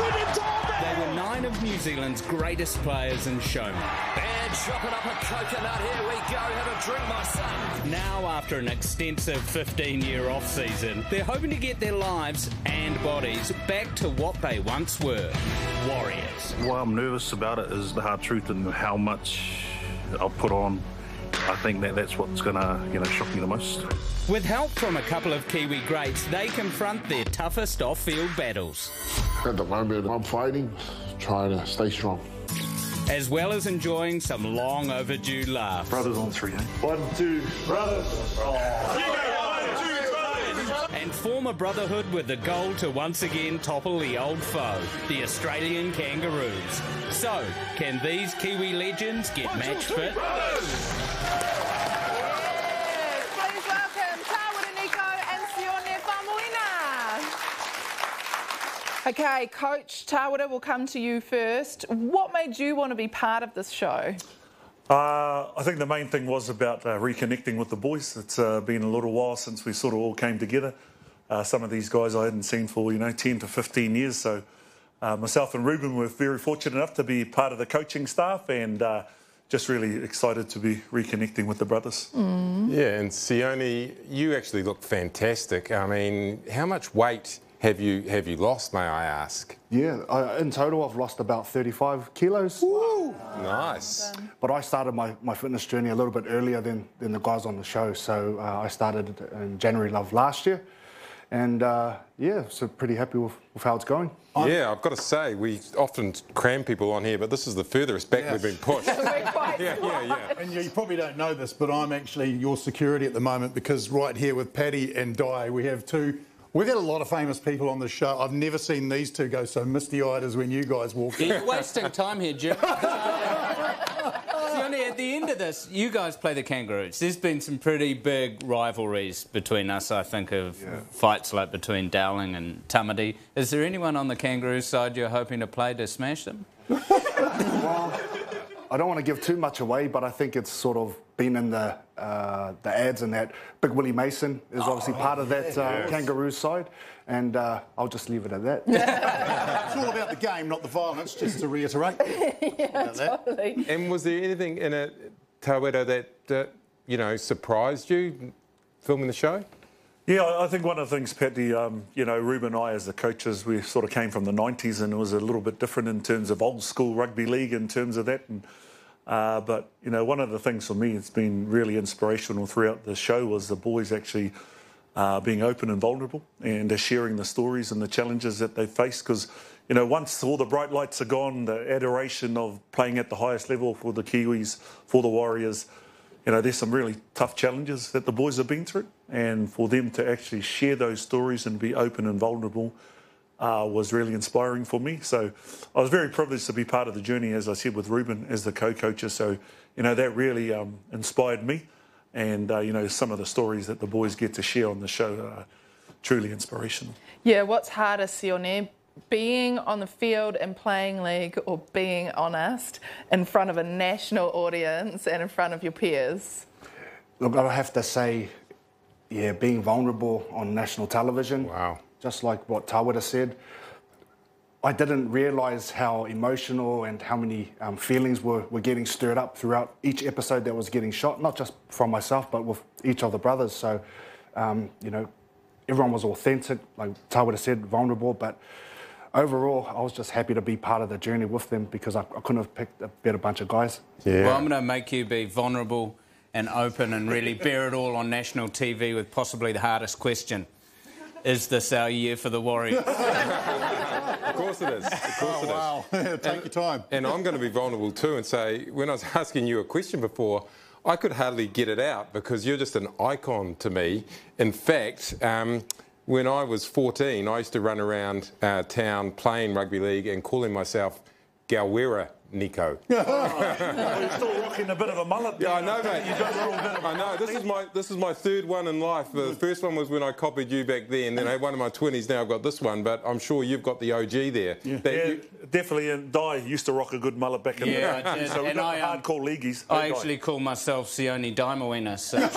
They were 9 of New Zealand's greatest players and showmen. And chopping up a coconut, here we go, have a drink, my son. Now, after an extensive 15-year off-season, they're hoping to get their lives and bodies back to what they once were, Warriors. What I'm nervous about it is the hard truth and how much I'll put on. I think that's what's going to, shock me the most. With help from a couple of Kiwi greats, they confront their toughest off-field battles. At the moment, I'm fighting, trying to stay strong. As well as enjoying some long overdue laughs. Brothers on three, eh? 1, 2, brothers. Oh. 1, 2, brothers. And form a brotherhood with the goal to once again topple the old foe, the Australian Kangaroos. So, can these Kiwi legends get match fit? Brothers. Okay, Coach Tawada, will come to you first. What made you want to be part of this show? I think the main thing was about reconnecting with the boys. It's been a little while since we sort of all came together. Some of these guys I hadn't seen for, 10 to 15 years. So myself and Ruben were very fortunate enough to be part of the coaching staff and just really excited to be reconnecting with the brothers. Mm. Yeah, and Sione, you actually look fantastic. I mean, how much weight have you lost, may I ask? Yeah, in total I've lost about 35 kilos. Woo! Nice. But I started my fitness journey a little bit earlier than the guys on the show. So I started in January of last year. And yeah, so pretty happy with how it's going. Yeah, I've got to say, we often cram people on here, but this is the furthest back we've been pushed. Yeah. And you probably don't know this, but I'm actually your security at the moment, because right here with Paddy and Di, we have two... We've had a lot of famous people on the show. I've never seen these two go so misty-eyed as when you guys walked in. You're wasting time here, Jim. Sione, at the end of this, you guys play the Kangaroos. There's been some pretty big rivalries between us, I think, of fights like between Dowling and Tamati. Is there anyone on the Kangaroo side you're hoping to play to smash them? Well, I don't want to give too much away, but I think it's sort of been in the ads and that. Big Willie Mason is obviously part of that Kangaroo side, and I'll just leave it at that. It's all about the game, not the violence, just to reiterate. Totally. And was there anything in it, Tawera, that, surprised you filming the show? Yeah, I think one of the things, Paddy, Ruben and I as the coaches, we sort of came from the 90s and it was a little bit different in terms of old school rugby league in terms of that. And, but, one of the things for me that's been really inspirational throughout the show was the boys actually being open and vulnerable and sharing the stories and the challenges that they face. Because, once all the bright lights are gone, the adoration of playing at the highest level for the Kiwis, for the Warriors, there's some really tough challenges that the boys have been through. And for them to actually share those stories and be open and vulnerable was really inspiring for me. So I was very privileged to be part of the journey, as I said, with Ruben as the co-coacher. So, that really inspired me. And, some of the stories that the boys get to share on the show are truly inspirational. Yeah, what's harder, Sione? Being on the field and playing league, or being honest in front of a national audience and in front of your peers? Look, I have to say, being vulnerable on national television. Wow. Just like what Tawada said, I didn't realise how emotional and how many feelings were getting stirred up throughout each episode that was getting shot, not just from myself, but with each of the brothers. So, everyone was authentic, like Tawada said, vulnerable, but overall, I was just happy to be part of the journey with them, because I couldn't have picked a better bunch of guys. Yeah. Well, I'm going to make you be vulnerable and open and really bear it all on national TV with possibly the hardest question. Is this our year for the Warriors? Of course it is. Of course it is. Wow. Take your time. And I'm going to be vulnerable too and say, when I was asking you a question before, I could hardly get it out because you're just an icon to me. In fact, when I was 14, I used to run around town playing rugby league and calling myself Galwera Nico. You're still rocking a bit of a mullet. Yeah, I know, mate. I know. This is my third one in life. The first one was when I copied you back then. Then I had one in my 20s. Now I've got this one. But I'm sure you've got the OG there. Yeah, definitely. And Di used to rock a good mullet back in the day. So we've got hardcore leagueies. I actually call myself Sioni Daimoena. So. All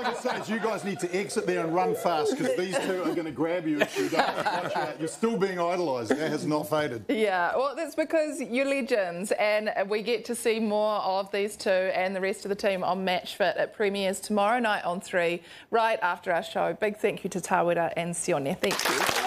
I can says you guys need to exit there and run fast because these two are going to grab you if you don't. Watch out. You're still being idolised. That has not faded. Yeah, well, that's because you're legends, and we get to see more of these two and the rest of the team on Match Fit. It premieres tomorrow night on Three, right after our show. Big thank you to Tawera and Sione. Thank you.